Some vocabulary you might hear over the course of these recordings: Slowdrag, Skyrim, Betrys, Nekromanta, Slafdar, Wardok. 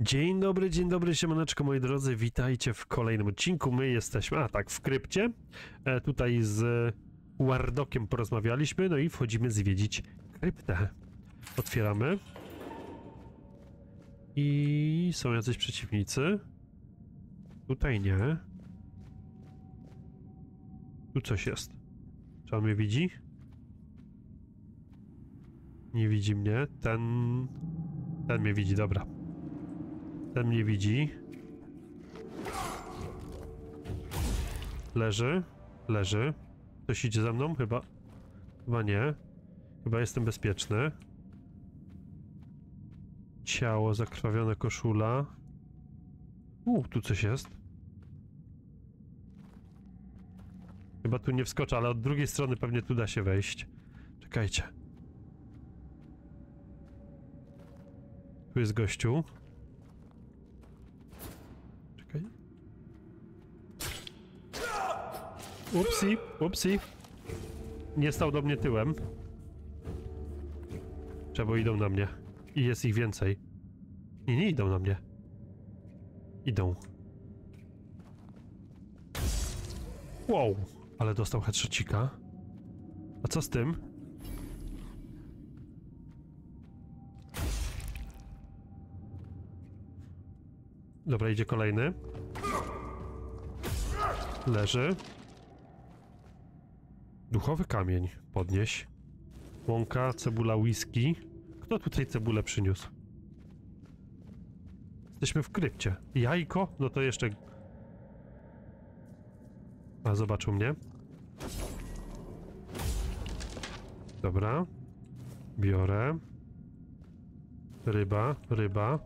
Dzień dobry, siemaneczko moi drodzy, witajcie w kolejnym odcinku, my jesteśmy, w krypcie, tutaj z Wardokiem porozmawialiśmy, no i wchodzimy zwiedzić kryptę, otwieramy i są jacyś przeciwnicy, tutaj nie, tu coś jest, czy on mnie widzi? Nie widzi mnie, ten mnie widzi, dobra. Ten mnie widzi. Leży. Leży. Ktoś idzie za mną? Chyba. Chyba nie. Chyba jestem bezpieczny. Ciało, zakrwawiona koszula. Tu coś jest. Chyba tu nie wskoczę, ale od drugiej strony pewnie tu da się wejść. Czekajcie. Tu jest gościu. Upsi, upsi. Nie stał do mnie tyłem. Czemu idą na mnie? I jest ich więcej. Nie idą na mnie. Idą. Wow, ale dostał headshotcika. A co z tym? Dobra, idzie kolejny. Leży. Duchowy kamień. Podnieś. Łąka, cebula, whisky. Kto tutaj cebulę przyniósł? Jesteśmy w krypcie. Jajko? No to jeszcze... A, zobaczył mnie. Dobra. Biorę. Ryba, ryba.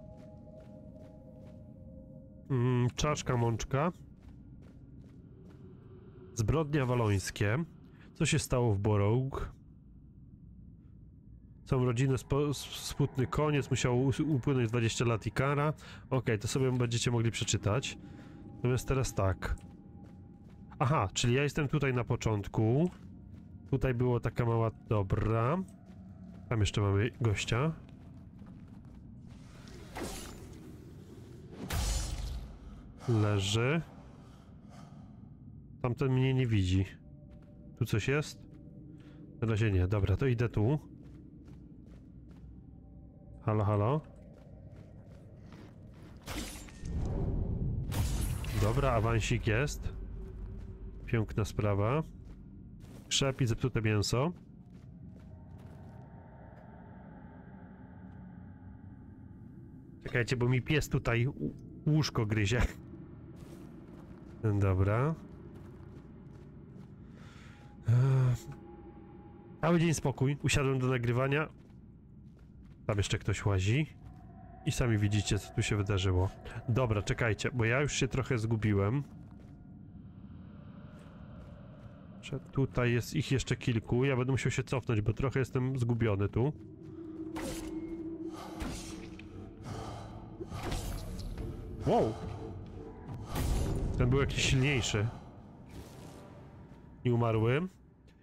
Czaszka, mączka. Zbrodnia walońskie. Co się stało w Borough? Całą rodzinę smutny koniec, musiał upłynąć 20 lat i kara. Okej, to sobie będziecie mogli przeczytać. Natomiast teraz tak. Aha, czyli ja jestem tutaj na początku. Tutaj było taka mała... Dobra. Tam jeszcze mamy gościa. Leży. Tamten mnie nie widzi. Tu coś jest? Na razie nie. Dobra, to idę tu. Halo, halo. Dobra, awansik jest. Piękna sprawa. Krzep i zepsute mięso. Czekajcie, bo mi pies tutaj łóżko gryzie. Dobra. Cały dzień spokój, usiadłem do nagrywania. Tam jeszcze ktoś łazi. I sami widzicie, co tu się wydarzyło. Dobra, czekajcie, bo ja już się trochę zgubiłem. Tutaj jest ich jeszcze kilku, ja będę musiał się cofnąć, bo trochę jestem zgubiony tu. Wow! Ten był jakiś silniejszy. Nie umarły.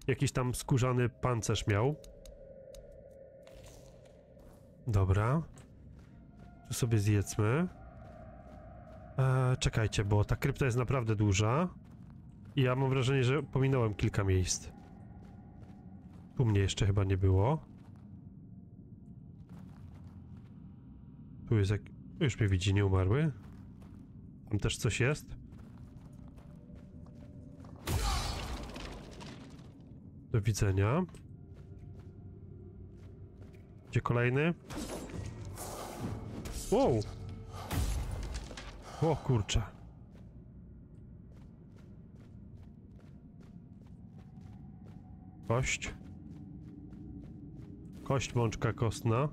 Jakiś tam skórzany pancerz miał. Dobra. Tu sobie zjedzmy. Czekajcie, bo ta krypta jest naprawdę duża. I ja mam wrażenie, że pominąłem kilka miejsc. Tu mnie jeszcze chyba nie było. Tu jest jak... Już mnie widzi, nie umarły. Tam też coś jest. Do widzenia. Gdzie kolejny? Wow! O kurczę. Kość. Kość, mączka kostna.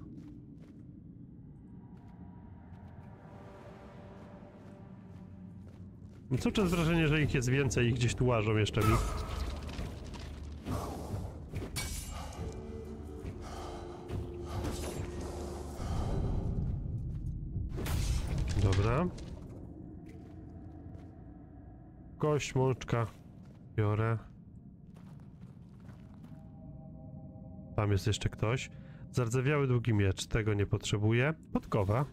Co czas wrażenie, że ich jest więcej i gdzieś tu łażą jeszcze mi. Kość, mączka. Biorę. Tam jest jeszcze ktoś. Zardzewiały długi miecz. Tego nie potrzebuję. Podkowa.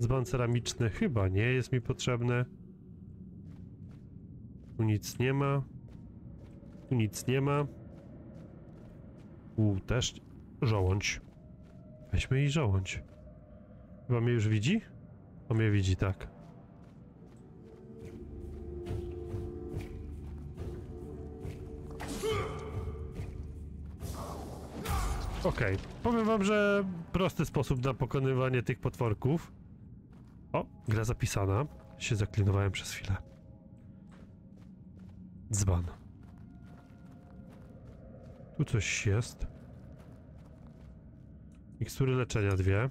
Dzban ceramiczny chyba nie jest mi potrzebny. Tu nic nie ma. Tu nic nie ma. Tu też żołądź. Weźmy i żołądź. Chyba mnie już widzi? On mnie widzi, tak. Okej. Powiem wam, że prosty sposób na pokonywanie tych potworków. O, gra zapisana. Się zaklinowałem przez chwilę. Dzban. Tu coś jest. Mikstury leczenia dwie.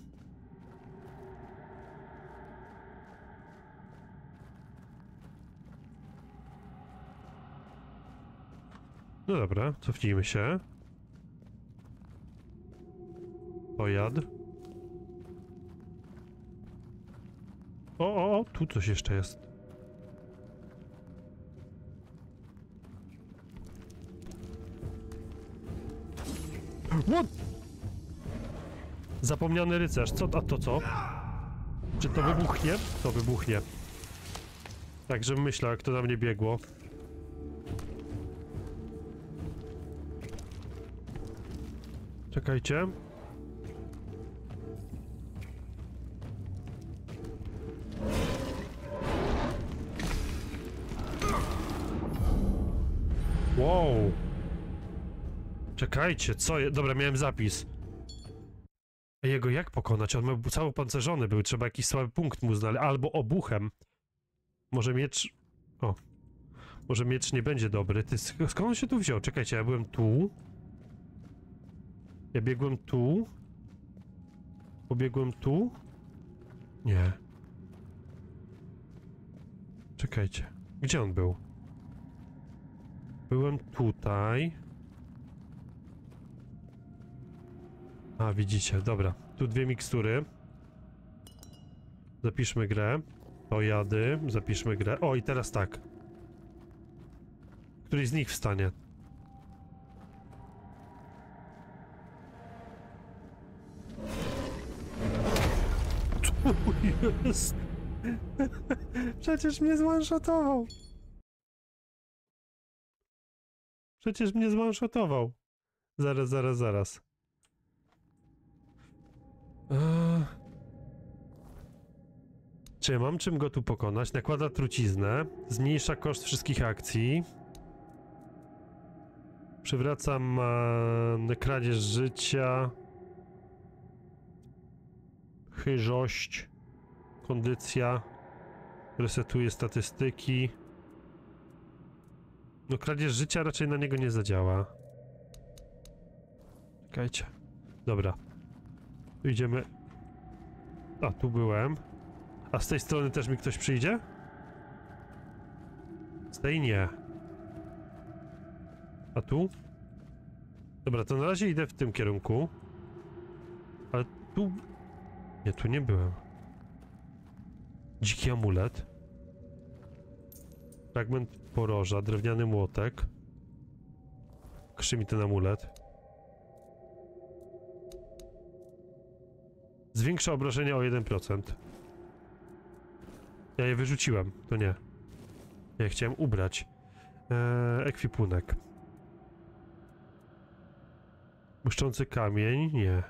No dobra, cofnijmy się. Pojad. O, tu coś jeszcze jest. What? Zapomniany rycerz. Co? A to co? Czy to wybuchnie? To wybuchnie. Także myślę, jak to na mnie biegło. Czekajcie. Wow. Czekajcie, co je... Dobra, miałem zapis. A jego jak pokonać? On był cały pancerzony, był. Trzeba jakiś słaby punkt mu znaleźć. Albo obuchem. Może miecz... O. Może miecz nie będzie dobry. Ty, skąd on się tu wziął? Czekajcie, ja byłem tu. Ja biegłem tu. Pobiegłem tu. Nie. Czekajcie. Gdzie on był? Byłem tutaj. A, widzicie, dobra. Tu dwie mikstury. Zapiszmy grę. Pojady. Zapiszmy grę. O, i teraz tak. Któryś z nich wstanie. Tu jest. Przecież mnie zwanshotował. Przecież mnie zwanshotował. Zaraz. Czy ja mam czym go tu pokonać? Nakłada truciznę. Zmniejsza koszt wszystkich akcji. Przywracam kradzież życia. Chyżość. Kondycja. Resetuje statystyki. No kradzież życia raczej na niego nie zadziała. Czekajcie. Dobra. Tu idziemy. A, tu byłem. A z tej strony też mi ktoś przyjdzie? Z tej nie. A tu? Dobra, to na razie idę w tym kierunku. Ale tu... Nie, tu nie byłem. Dziki amulet. Fragment poroża, drewniany młotek. Krzymi ten amulet. Zwiększa obrażenia o 1%. Ja je wyrzuciłem, to nie. Ja je chciałem ubrać. Ekwipunek. Błyszczący kamień, nie.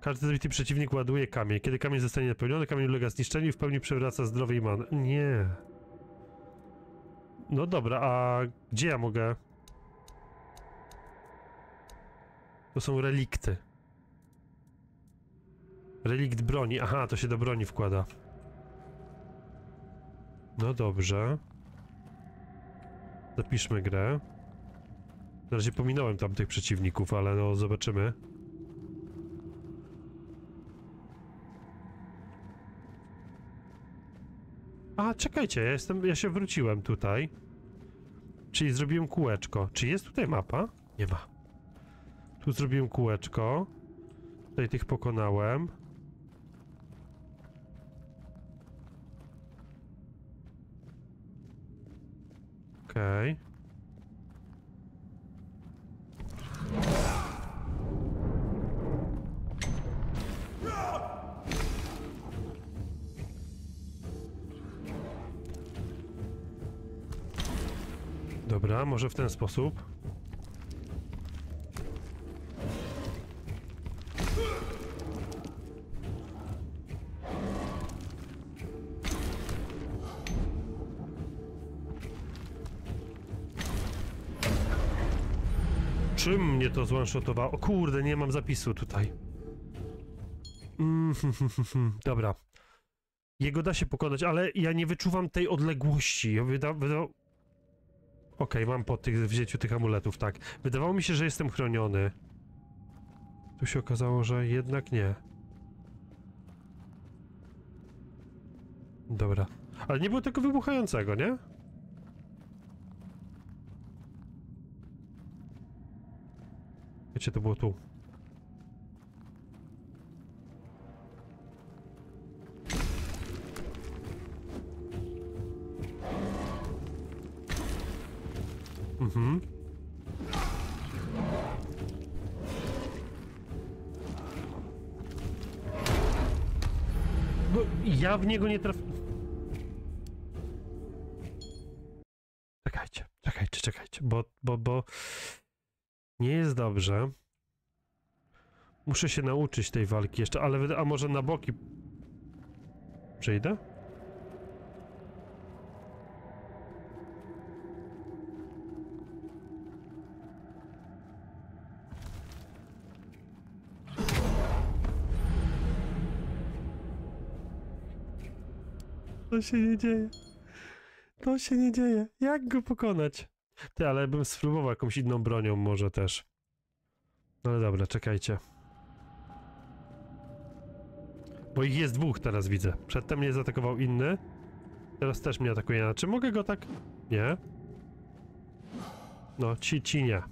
Każdy zabity przeciwnik ładuje kamień. Kiedy kamień zostanie napełniony, kamień ulega zniszczeniu i w pełni przywraca zdrowie i manę. Nie. No dobra, a gdzie ja mogę? To są relikty. Relikt broni. Aha, to się do broni wkłada. No dobrze. Zapiszmy grę. Na razie pominąłem tamtych przeciwników, ale no zobaczymy. A, czekajcie, ja się wróciłem tutaj. Czyli zrobiłem kółeczko. Czy jest tutaj mapa? Nie ma. Tu zrobiłem kółeczko. Tutaj tych pokonałem. Okej. Okay. Dobra, może w ten sposób. Czym mnie to zwanshotowało? O kurde, nie mam zapisu tutaj. Dobra. Jego da się pokonać, ale ja nie wyczuwam tej odległości. Ja Okej, mam po wzięciu tych amuletów, tak. Wydawało mi się, że jestem chroniony. Tu się okazało, że jednak nie. Dobra. Ale nie było tego wybuchającego, nie? Wiecie, to było tu. Mhm. No, ja w niego nie trafię. Czekajcie, czekajcie, czekajcie, bo... Nie jest dobrze. Muszę się nauczyć tej walki jeszcze, ale... A może na boki... Przejdę? To się nie dzieje. To się nie dzieje. Jak go pokonać? Ty, ale bym spróbował jakąś inną bronią może też. No ale dobra, czekajcie. Bo ich jest dwóch teraz, widzę. Przedtem mnie zaatakował inny. Teraz też mnie atakuje. Czy mogę go tak... Nie. No, ci nie.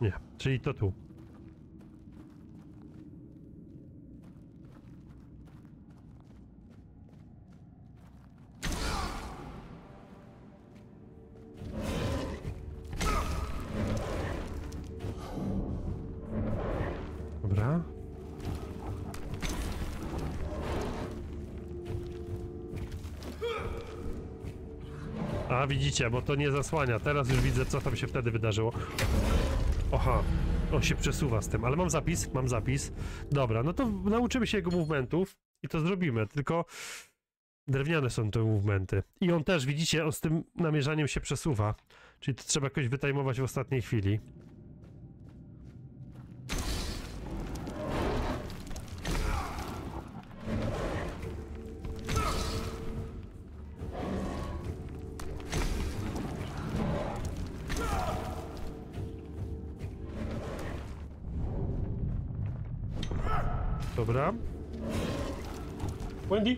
Nie, czyli to tu. A widzicie, bo to nie zasłania. Teraz już widzę, co tam się wtedy wydarzyło. Oha, on się przesuwa z tym, ale mam zapis, mam zapis. Dobra, no to nauczymy się jego movementów i to zrobimy, tylko drewniane są te movementy. I on też, widzicie, on z tym namierzaniem się przesuwa. Czyli to trzeba jakoś wytajmować w ostatniej chwili. Dobra. Wendy!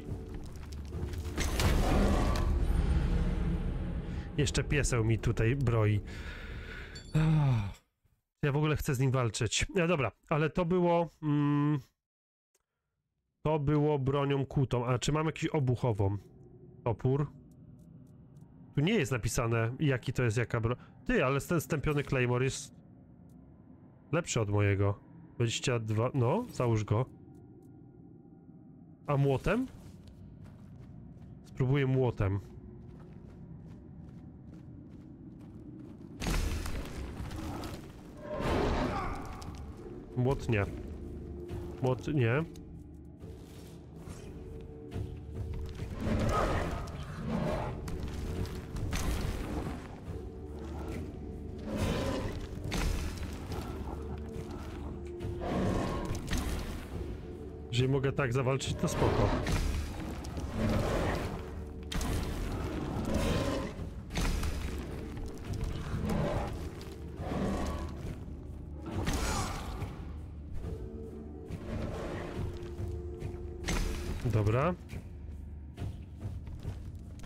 Jeszcze pieseł mi tutaj broi. Ja w ogóle chcę z nim walczyć. No dobra, ale to było... to było bronią kłutą. A czy mam jakiś obuchową? Topór? Tu nie jest napisane, jaki to jest, jaka broń. Ty, ale ten stępiony Claymore jest... lepszy od mojego. 22... No, załóż go. A młotem? Spróbuję młotem. Młot nie. Młot nie. Jeżeli mogę tak zawalczyć, to spoko. Dobra.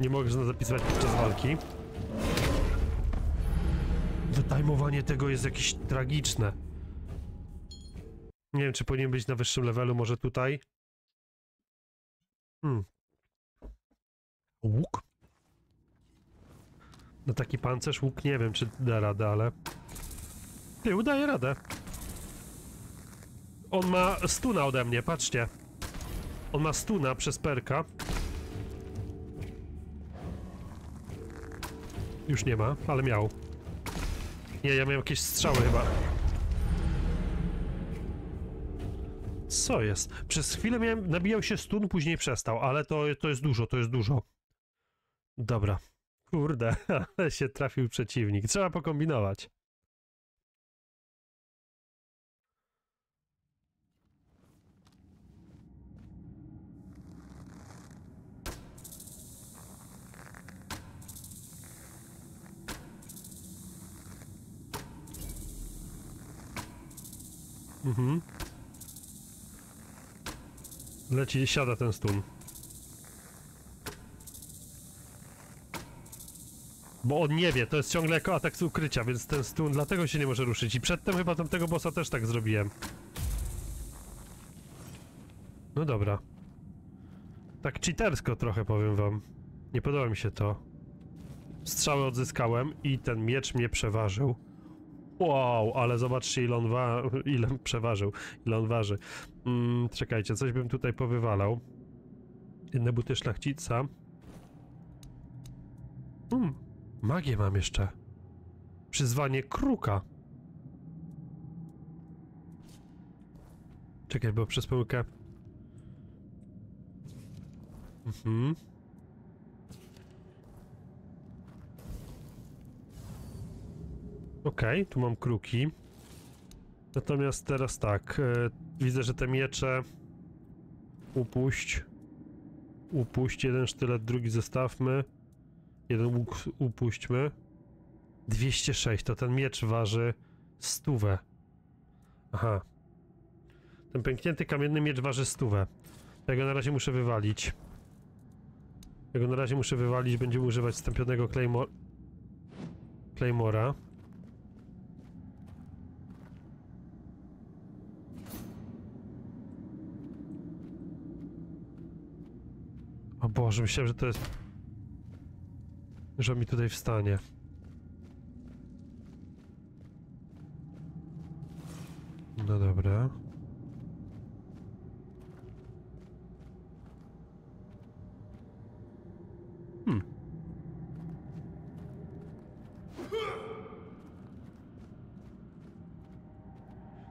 Nie mogę zapisywać podczas walki. Wytajmowanie tego jest jakieś tragiczne. Nie wiem, czy powinien być na wyższym levelu, może tutaj. Łuk? No taki pancerz, łuk, nie wiem, czy da radę, ale... Ty, udaje radę. On ma stuna ode mnie, patrzcie. On ma stuna przez perka. Już nie ma, ale miał. Nie, ja miałem jakieś strzały chyba. Co jest? Przez chwilę miałem, nabijał się stun, później przestał, ale to jest dużo, to jest dużo. Dobra. Kurde, ale się trafił przeciwnik. Trzeba pokombinować. Mhm. Leci, siada ten stun. Bo on nie wie, to jest ciągle jako atak z ukrycia, więc ten stun dlatego się nie może ruszyć. I przedtem chyba tamtego bossa też tak zrobiłem. No dobra. Tak cheatersko trochę, powiem wam. Nie podoba mi się to. Strzały odzyskałem i ten miecz mnie przeważył. Wow, ale zobaczcie ile on przeważył, ile on waży. Czekajcie, coś bym tutaj powywalał. Jedne buty szlachcica. Magię mam jeszcze. Przyzwanie kruka. Czekaj, bo przez pomyłkę... Okej, tu mam kruki. Natomiast teraz tak, widzę, że te miecze... Upuść. Upuść, jeden sztylet, drugi zostawmy. Jeden łuk upuśćmy. 206, to ten miecz waży 100. Aha. Ten pęknięty kamienny miecz waży 100. Ja go na razie muszę wywalić. Ja go na razie muszę wywalić, będziemy używać stępionego Claymora. O Boże, myślałem, że to jest... że mi tutaj wstanie. No dobra.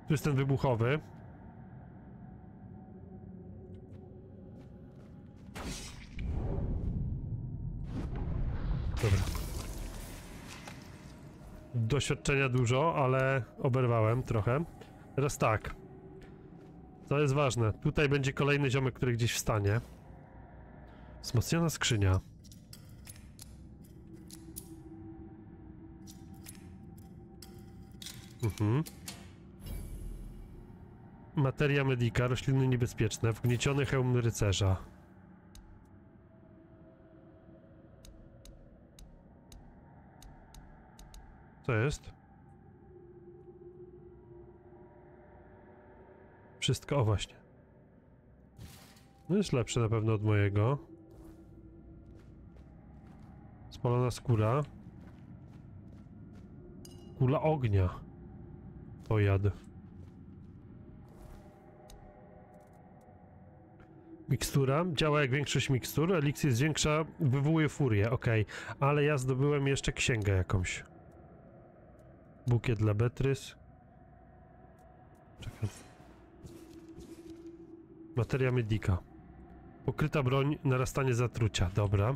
Tu jest ten wybuchowy. Doświadczenia dużo, ale oberwałem trochę. Teraz tak. To jest ważne. Tutaj będzie kolejny ziomek, który gdzieś wstanie. Wzmocniona skrzynia. Materia medica, rośliny niebezpieczne, wgnieciony hełm rycerza. Co jest? Wszystko, o właśnie. No jest lepsze na pewno od mojego. Spalona skóra. Kula ognia. Pojad. Mikstura. Działa jak większość mikstur. Eliksir zwiększa, wywołuje furię. Okej. Ale ja zdobyłem jeszcze księgę jakąś. Bukiet dla Betrys. Czekaj. Materia medica. Pokryta broń, narastanie zatrucia. Dobra.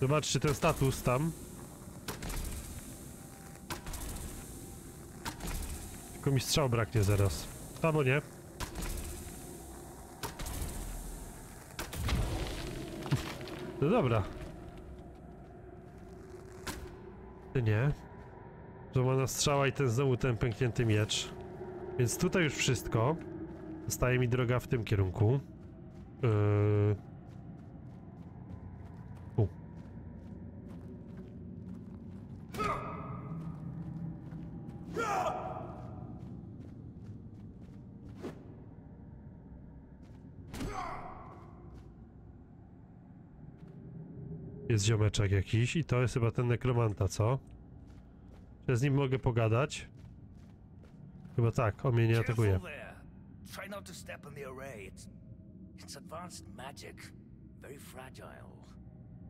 Zobaczcie ten status tam. Tylko mi strzał braknie zaraz. Albo nie. No dobra. Nie. Złamana strzała i ten znowu ten pęknięty miecz. Więc tutaj już wszystko. Zostaje mi droga w tym kierunku. Jest ziomeczek jakiś i to jest chyba ten Nekromanta, co? Czy ja z nim mogę pogadać? Chyba tak, on mnie nie atakuje.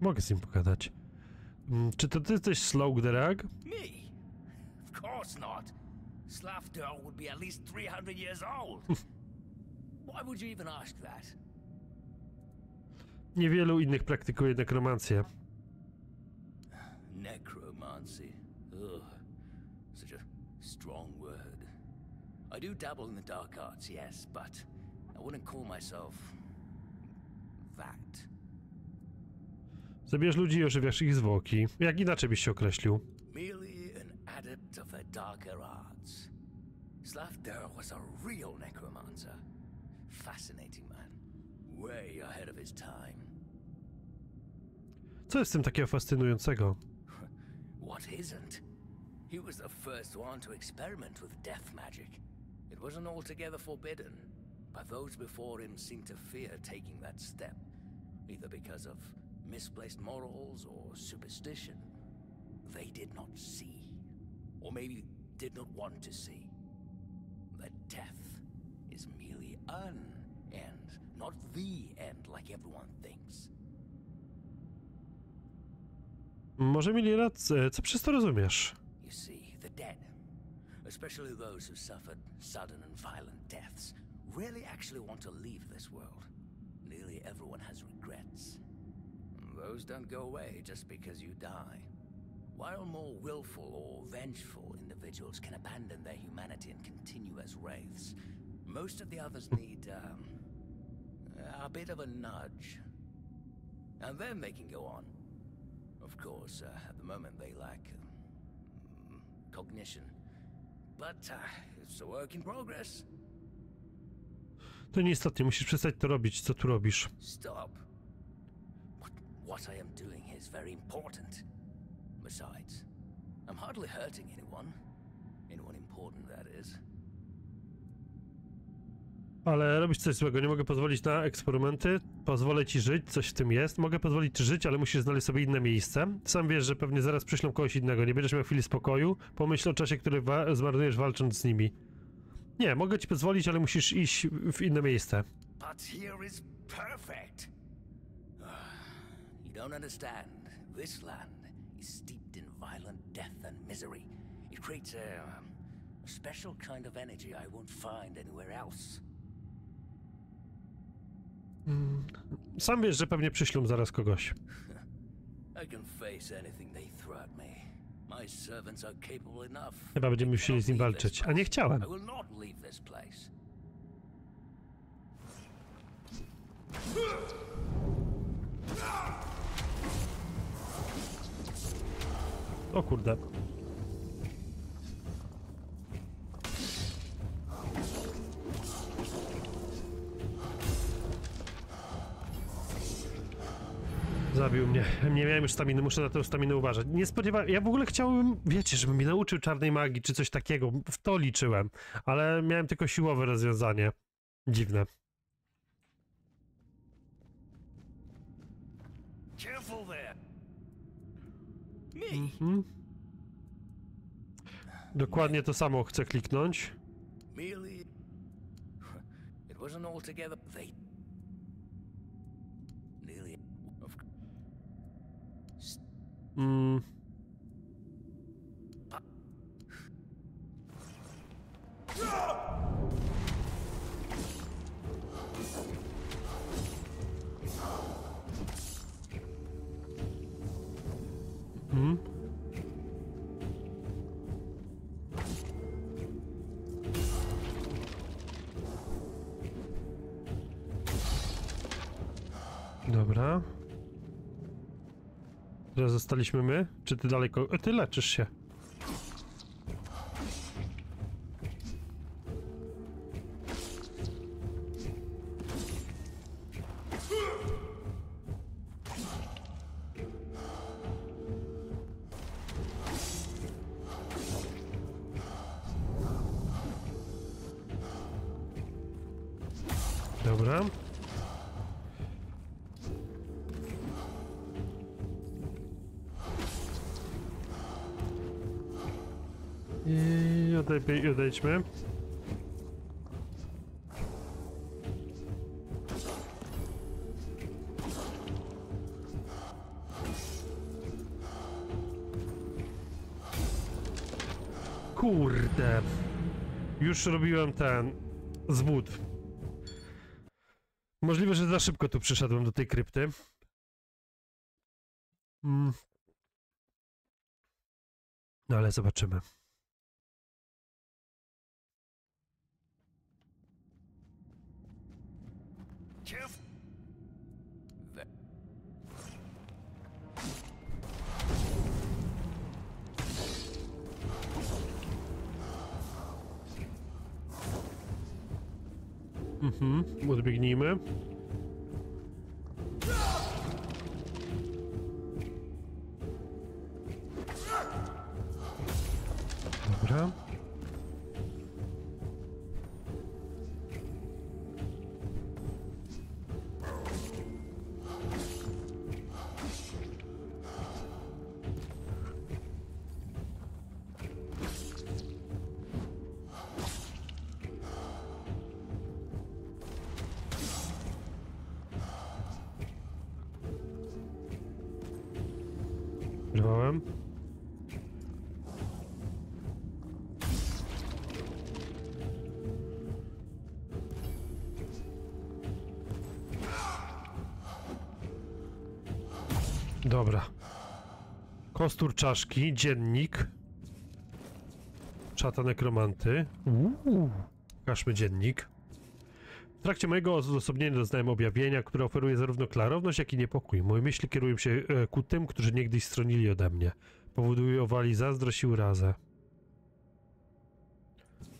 Mogę z nim pogadać. Czy to ty jesteś Slowdrag? Niewielu innych praktykuje nekromancję. Necromancy. Such a strong word. I do dabble in the dark arts, yes, but I wouldn't call myself that. Zabierz ludzi i ożywiasz ich zwłoki. Jak inaczej byś się określił? Merely an adept of the darker arts. Slafdar was a real necromancer. Fascinating man. Way ahead of his time. Co jest w tym takiego fascynującego? What isn't? He was the first one to experiment with death magic. It wasn't altogether forbidden, but those before him seemed to fear taking that step, either because of misplaced morals or superstition. They did not see, or maybe did not want to see, that death is merely an end, not the end like everyone thinks. Może mieli rację, co przez to rozumiesz? You see, the dead, especially those who suffered sudden and violent deaths, rarely actually want to leave this world. Nearly everyone has regrets. Those don't go away just because you die. While more willful or vengeful individuals can abandon their humanity and continue as wraiths, most of the others need a bit of a nudge. And then they can go on. Of course, at the moment they lack cognition. But it's a work in progress. To nieistotnie, musisz przestać to robić, co tu robisz. Stop. What I am doing is very important. Besides, I'm hardly hurting anyone. Anyone important, that is. Ale robisz coś złego, nie mogę pozwolić na eksperymenty. Pozwolę ci żyć, coś w tym jest. Mogę pozwolić ci żyć, ale musisz znaleźć sobie inne miejsce. Sam wiesz, że pewnie zaraz przyślą kogoś innego. Nie będziesz miał chwili spokoju. Pomyśl o czasie, który zmarnujesz walcząc z nimi. Nie, mogę ci pozwolić, ale musisz iść w inne miejsce. But here is perfect. Don't understand. This land is steeped in violent death and misery. It creates a special kind of energy I won't find anywhere else. Sam wiesz, że pewnie przyślą zaraz kogoś. I can face anything they throw at me. My servants are capable enough. Chyba będziemy musieli z nim walczyć, a nie chciałem. I will not leave this place. O kurde. Zabił mnie. Nie miałem już staminy, muszę na tę staminę uważać. Nie spodziewałem. Ja w ogóle chciałbym, wiecie, żeby mnie nauczył czarnej magii czy coś takiego. W to liczyłem, ale miałem tylko siłowe rozwiązanie. Dziwne. Dokładnie to samo chcę kliknąć. Dobra. Teraz zostaliśmy my? Czy ty daleko? Ty leczysz się. spokojnie odejdźmy. Kurde. Już robiłem ten zbud. Możliwe, że za szybko tu przyszedłem do tej krypty. No ale zobaczymy. Odbiegnijmy. Dobra. Dobra. Kostur czaszki, dziennik. Czata nekromanty. Pokażmy dziennik. W trakcie mojego odosobnienia doznałem objawienia, które oferuje zarówno klarowność, jak i niepokój. Moje myśli kierują się ku tym, którzy niegdyś stronili ode mnie. Powodowali zazdrość i urazę.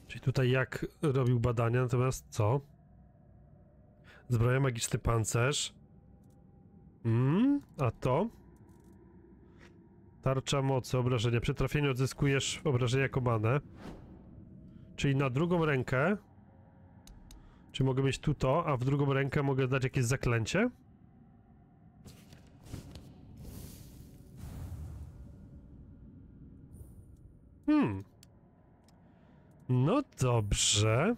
Czyli tutaj jak robił badania, natomiast co? Zbroja, magiczny pancerz. A to? Tarcza mocy, obrażenia. Przy trafieniu odzyskujesz obrażenia jako manę. Czyli na drugą rękę. Czy mogę mieć tu to, a w drugą rękę mogę dać jakieś zaklęcie? No dobrze.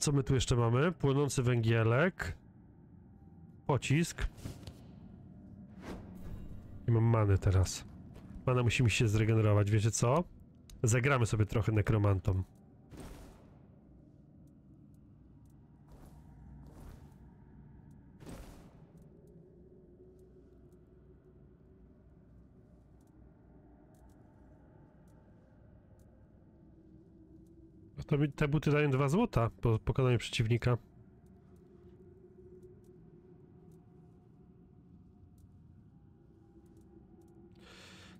Co my tu jeszcze mamy? Płonący węgielek. Pocisk. I mam many teraz. Mana musi mi się zregenerować, wiecie co? Zagramy sobie trochę nekromantą. Te buty dają 2 złota po pokonaniu przeciwnika.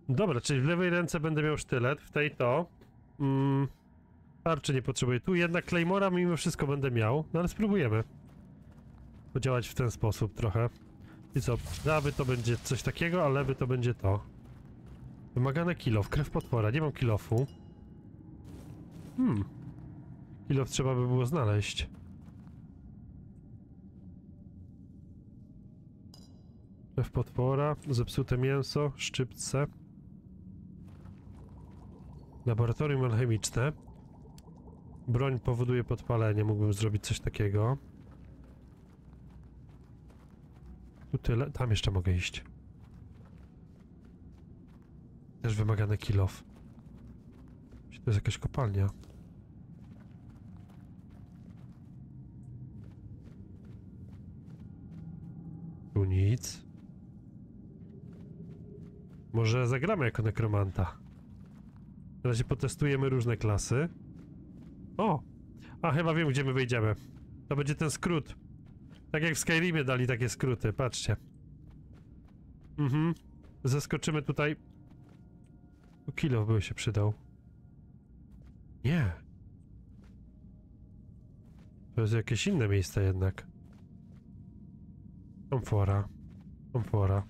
Dobra, czyli w lewej ręce będę miał sztylet, w tej to. Tarczy nie potrzebuję. Tu jednak Claymora mimo wszystko będę miał, no ale spróbujemy podziałać w ten sposób trochę. I co, prawy to będzie coś takiego, a lewy to będzie to. Wymagane kilof, krew potwora, nie mam kilofu. Ile trzeba by było znaleźć? Krew potwora, zepsute mięso, szczypce. Laboratorium alchemiczne. Broń powoduje podpalenie, mógłbym zrobić coś takiego. Tu tyle, tam jeszcze mogę iść. Też wymagane kilof. To jest jakaś kopalnia. Tu nic. Może zagramy jako nekromanta. Na razie potestujemy różne klasy. O! A chyba wiem, gdzie my wyjdziemy. To będzie ten skrót. Tak jak w Skyrimie dali takie skróty, patrzcie. Zeskoczymy tutaj. Kilo by się przydał. Nie. To jest jakieś inne miejsce jednak. Amfora. Amfora.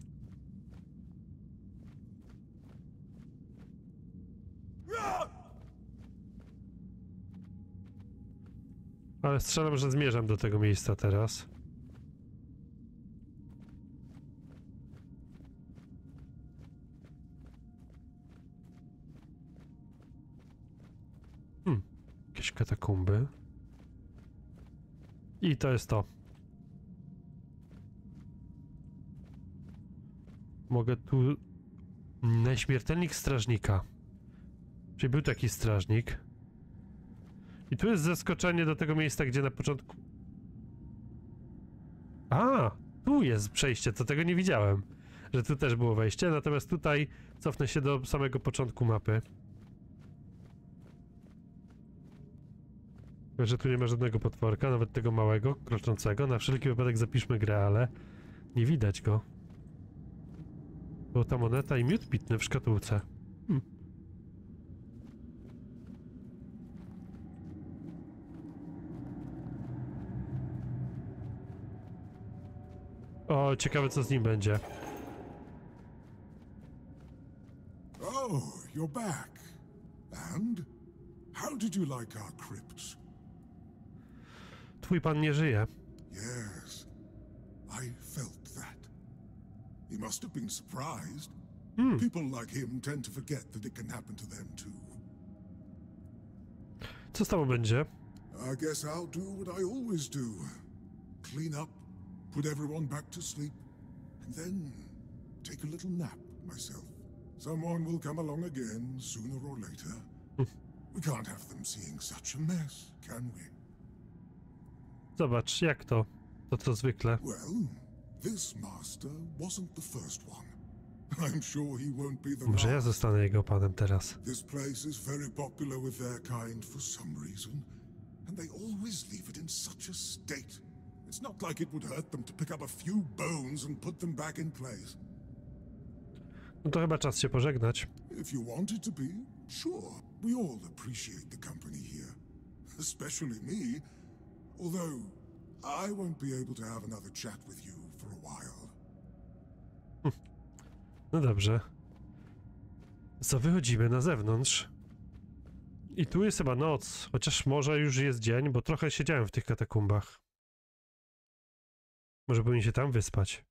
Ale strzelam, że zmierzam do tego miejsca teraz. jakieś katakumby. I to jest to. Mogę tu... Śmiertelnik strażnika. Czyli był taki strażnik. I tu jest zaskoczenie do tego miejsca, gdzie na początku... A, tu jest przejście, to tego nie widziałem. Że tu też było wejście, natomiast tutaj cofnę się do samego początku mapy. Że tu nie ma żadnego potworka, nawet tego małego, kroczącego. Na wszelki wypadek zapiszmy grę, ale nie widać go. Była ta moneta i miód pitny w szkatułce. O, ciekawe co z nim będzie. Oh, you're back. And how did you like our crypts? Twój pan nie żyje. Yes, I felt that. He must have been surprised. People like him tend to forget that it can happen to them too. Co z tobą będzie? I guess I'll do what I always do. Clean up, put everyone back to sleep, and then take a little nap myself. Someone will come along again sooner or later. We can't have them seeing such a mess, can we? Zobacz, jak to? To co zwykle. Well, this master wasn't the first one. I'm sure he won't be the last. Może ja zostanę jego panem teraz. This place is very popular with their kind for some reason, and they always leave it in such a state. It's not like it would hurt them to pick up a few bones and put them back in place. No to chyba czas się pożegnać. If you wanted to be, sure. We all appreciate the company here, especially me. Although, I won't be able to have another chat with you for a while. No dobrze. Co, wychodzimy na zewnątrz. I tu jest chyba noc, chociaż może już jest dzień, bo trochę siedziałem w tych katakumbach. Może powinien się tam wyspać.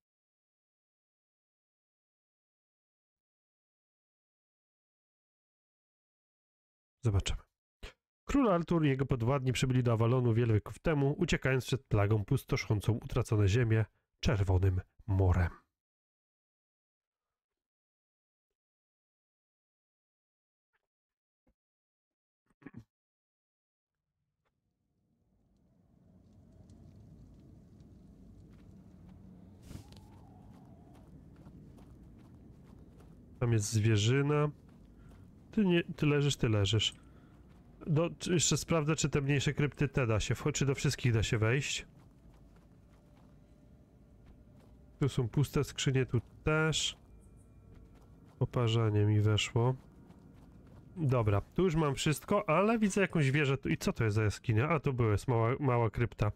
Zobaczymy. Król Artur i jego podwładni przybyli do Avalonu wiele wieków temu, uciekając przed plagą pustoszącą utracone ziemię Czerwonym Morem. Tam jest zwierzyna. Ty leżysz, ty leżysz. Jeszcze sprawdzę, czy te mniejsze krypty te da się wchodzić, czy do wszystkich da się wejść. Tu są puste skrzynie, tu też. Oparzanie mi weszło. Dobra, tu już mam wszystko, ale widzę jakąś wieżę tu. I co to jest za jaskinia? A, to była mała krypta.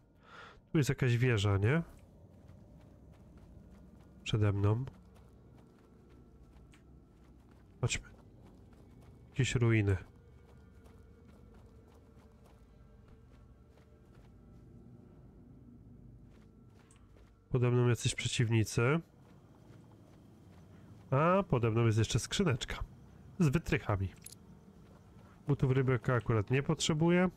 Tu jest jakaś wieża, nie? Przede mną. Chodźmy. Jakieś ruiny. Pode mną jacyś przeciwnicy. A pode mną jest jeszcze skrzyneczka. Z wytrychami. Butów rybaka akurat nie potrzebuję.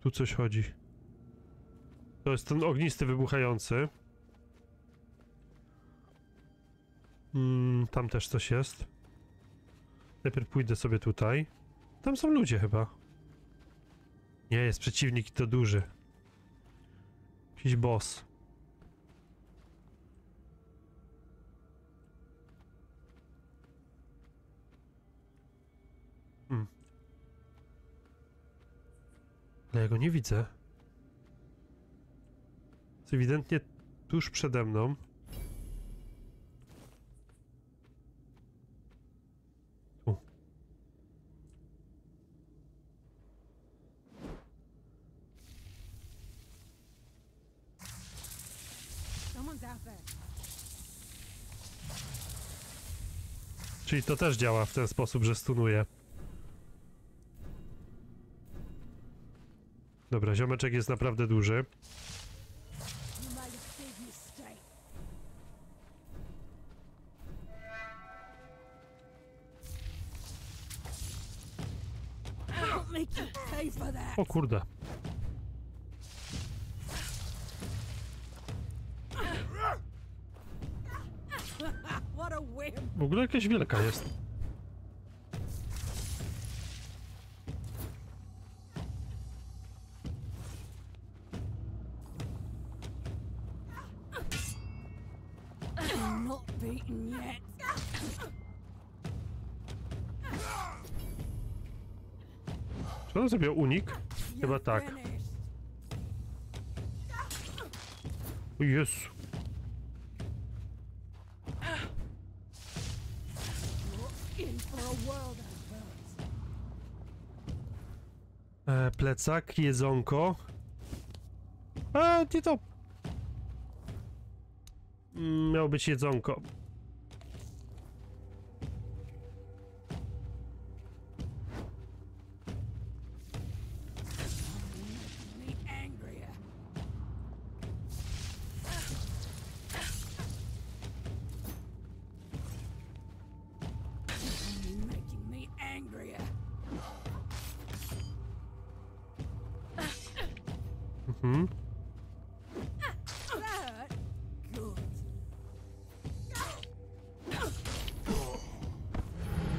Tu coś chodzi. To jest ten ognisty wybuchający. Tam też coś jest. Najpierw pójdę sobie tutaj. Tam są ludzie chyba. Nie, jest przeciwnik i to duży. Jakiś boss. Ale ja go nie widzę. Jest ewidentnie tuż przede mną. Czyli to też działa w ten sposób, że stunuje. Dobra, ziomeczek jest naprawdę duży. O kurde. W ogóle jakaś wielka jest. Czy on zrobił unik? Chyba tak. O Jezu. Plecak, jedzonko. A, nie to. Miało być jedzonko.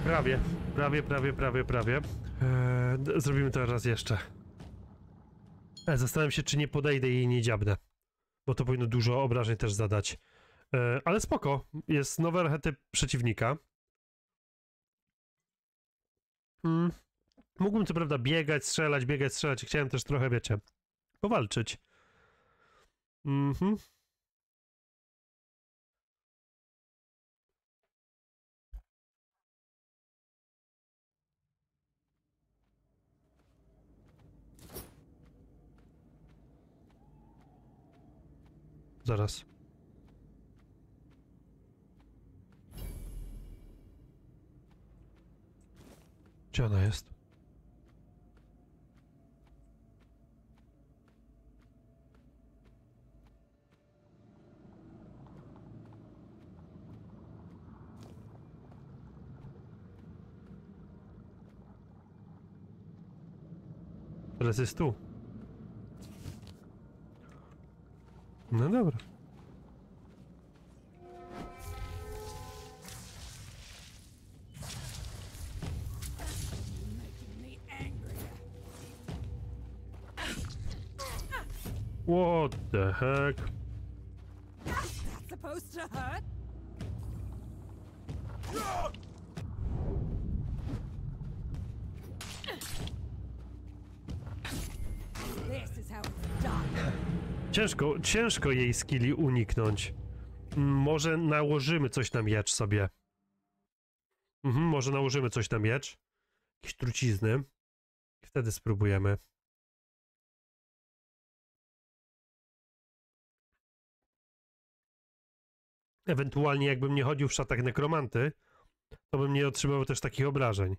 Prawie. Zrobimy to raz jeszcze. Zastanawiam się, czy nie podejdę i nie dziabnę. Bo to powinno dużo obrażeń też zadać. Ale spoko. Jest nowe archetyp przeciwnika. Mógłbym co prawda biegać, strzelać. Chciałem też trochę, wiecie, powalczyć. Zaraz. Gdzie ona jest? Teraz jest tu. No dobra. What the heck? Ciężko jej skilli uniknąć. Może nałożymy coś na miecz sobie. Może nałożymy coś na miecz. Jakieś trucizny. Wtedy spróbujemy. Ewentualnie jakbym nie chodził w szatach nekromanty, to bym nie otrzymał też takich obrażeń.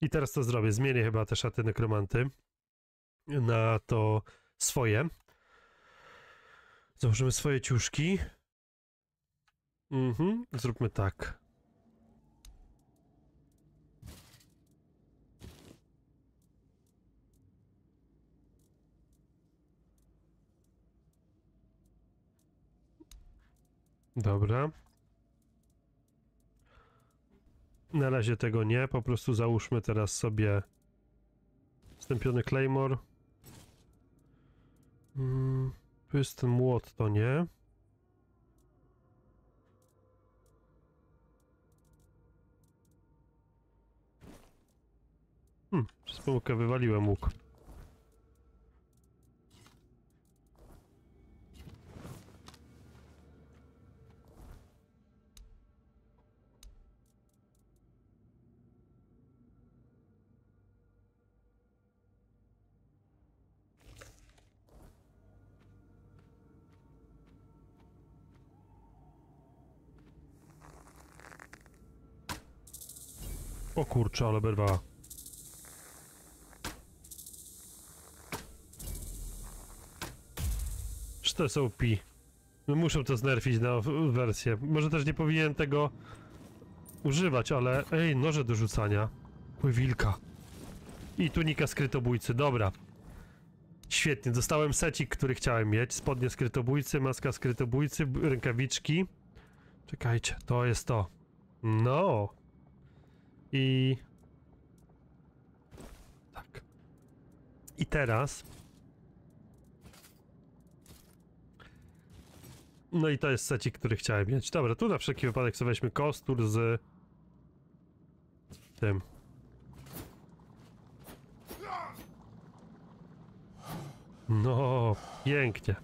I teraz to zrobię. Zmienię chyba te szaty nekromanty na to swoje. Założymy swoje ciuszki. Zróbmy tak. Dobra. Na razie tego nie. Po prostu załóżmy teraz sobie stępiony Claymore. Tu jest ten młot, to nie. Przez pomyłkę wywaliłem łuk. O kurczę, ale berwa. Czy to jest OP? Muszę to znerfić na wersję. Może też nie powinienem tego używać, ale... Ej, noże do rzucania. Chuj wilka. I tunika skrytobójcy, dobra. Świetnie, dostałem secik, który chciałem mieć. Spodnie skrytobójcy, maska skrytobójcy, rękawiczki. Czekajcie, to jest to. No. I... tak. I teraz... no i to jest secik, który chciałem mieć. Dobra, tu na wszelki wypadek sobie weźmy kostur z... tym. No, pięknie.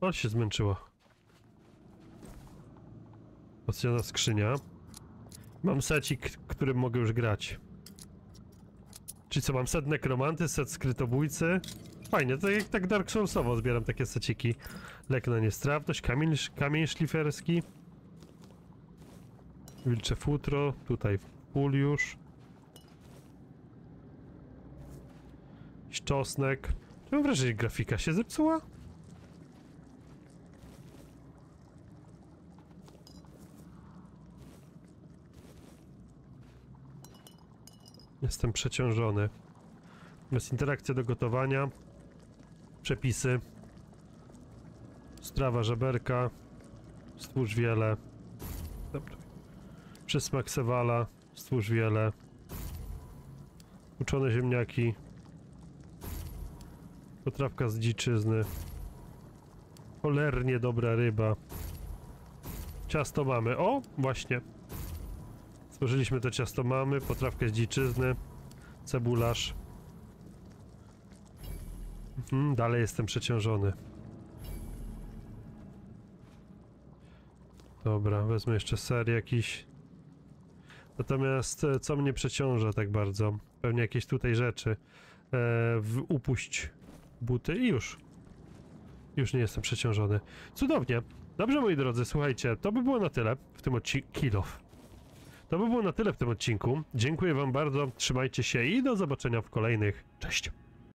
O, się zmęczyło. Potrzebna skrzynia. Mam secik, którym mogę już grać. Czyli co, mam set nekromanty, set skrytobójcy. Fajnie, to jak tak Dark Soulsowo zbieram takie seciki. Lek na niestrawność, kamień szliferski. Wilcze futro, tutaj pól już. Czosnek. Mam wrażenie, że grafika się zepsuła. Jestem przeciążony. Jest interakcja do gotowania. Przepisy. Strawa żeberka. Stwórz wiele. Dobra. Przysmak sewala. Stwórz wiele. Uczone ziemniaki. Potrawka z dziczyzny. Cholernie dobra ryba. Ciasto mamy. O! Właśnie. Stworzyliśmy to ciasto mamy, potrawkę z dziczyzny, cebularz. Dalej jestem przeciążony. Dobra, wezmę jeszcze ser jakiś. Natomiast co mnie przeciąża tak bardzo? Pewnie jakieś tutaj rzeczy. Upuść buty i już. Już nie jestem przeciążony. Cudownie. Dobrze, moi drodzy, słuchajcie, to by było na tyle w tym odcinku. To by było na tyle w tym odcinku. Dziękuję wam bardzo, trzymajcie się i do zobaczenia w kolejnych. Cześć!